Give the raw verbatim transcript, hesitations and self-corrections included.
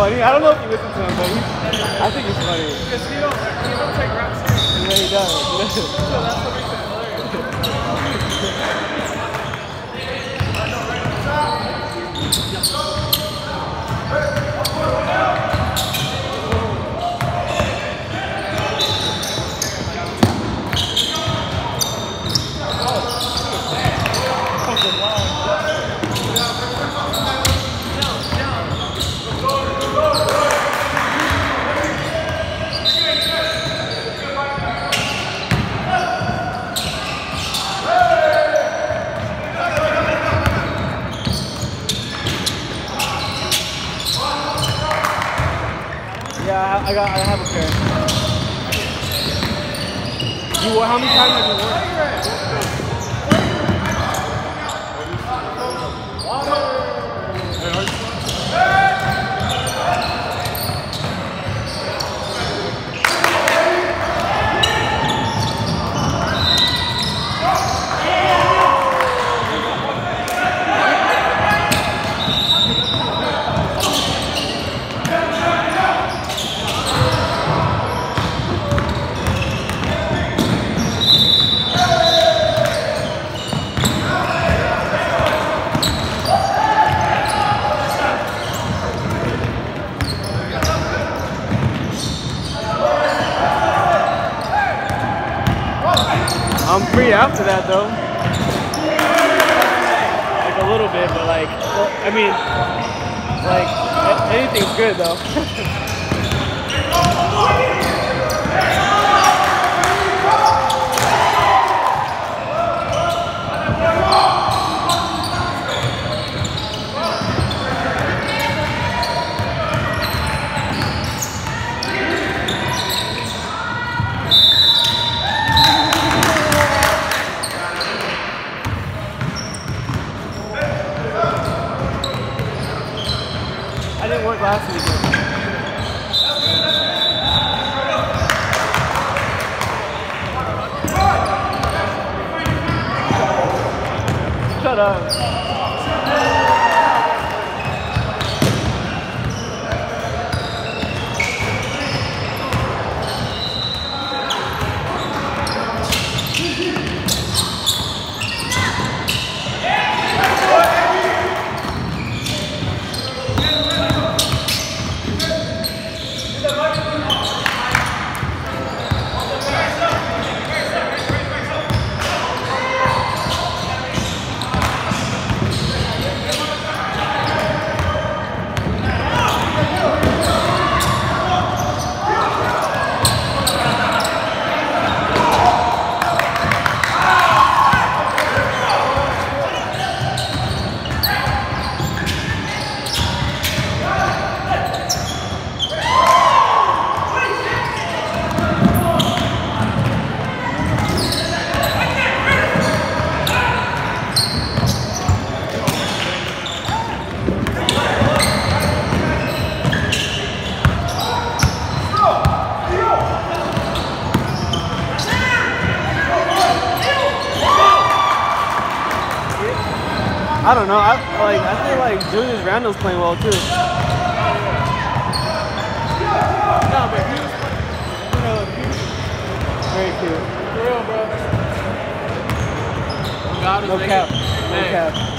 funny. I don't know if you listen to him, but we, I think it's funny. Because he don't, he don't take rap seriously. Yeah, he does. So that's what makes it I got. I have a pair. You wore how many times have you worn? I'm free after that though. Like a little bit, but like, well, I mean, like, anything's good though. Shut up. I don't know. I like. I feel like Julius Randle's playing well too. No, but he was, you know, he was very cute. For real, bro. No cap. No cap.